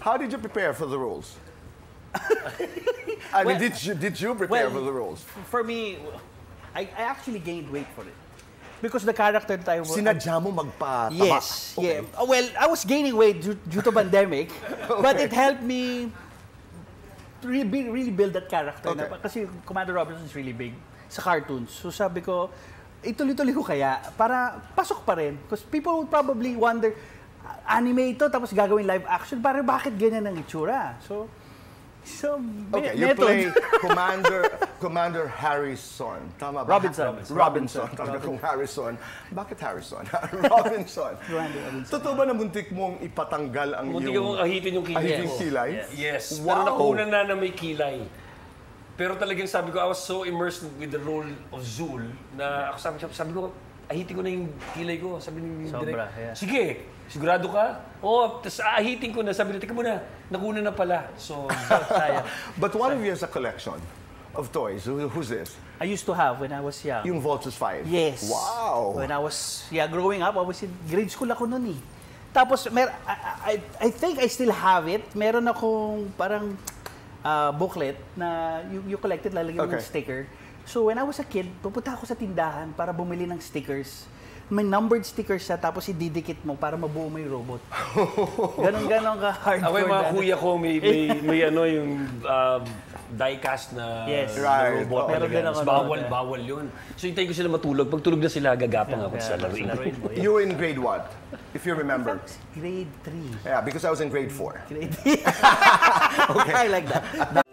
How did you prepare for the roles? I mean, did you prepare for the roles? For me, I actually gained weight for it. Because the character that I was... Sinajamo magpataba. Yes. Okay. Yeah. Well, I was gaining weight due to pandemic. Okay. But it helped me really build that character. Okay. Kasi Commander Robinson is really big sa cartoons. So sabi ko, ituloy-tuloy ko kaya para pasok pa rin. Because people would probably wonder, anime ito tapos gagawin live action, para bakit ganyan ang itsura? So okay, you play Commander Harrison. Tama ba? Robinson. Kung Harrison. Bakit Harrison? Robinson. Totoo ba na muntik mong ipatanggal ang iyong... Muntik mong ahitin yung kilay. Ahitin kilay? Yes. Pero nakunan na may kilay. Pero talagang sabi ko, I was so immersed with the role of Zul na ako sabi ko, ahitin ko na yung kilay ko. Sabi ni Direk, sige, sigurado ka? Oo, tapos ahitin ko na. Sabi na, teka muna, nakuna na pala. So, sayang. But one of you has a collection of toys. Who's this? I used to have when I was young. Yung Voltus 5? Yes. Wow. When I was, growing up, I was in grade school ako noon eh. Tapos, I think I still have it. Meron akong parang... booklet na you collected, lalagyan mo ng sticker. So when I was a kid, pupunta ako sa tindahan para bumili ng stickers. May numbered stickers siya, tapos ididikit mo para mabuo mo yung robot. Ganon-ganon ka hardcore. Away, mga kuya ko, may ano yung diecast na robot. Bawal yun. So hintayin ko sila matulog. Pag tulog na sila, gagapang ako sa laruin. You were in grade what? If you remember. Grade 3. Yeah, because I was in grade 4. Grade 3. Okay. I like that.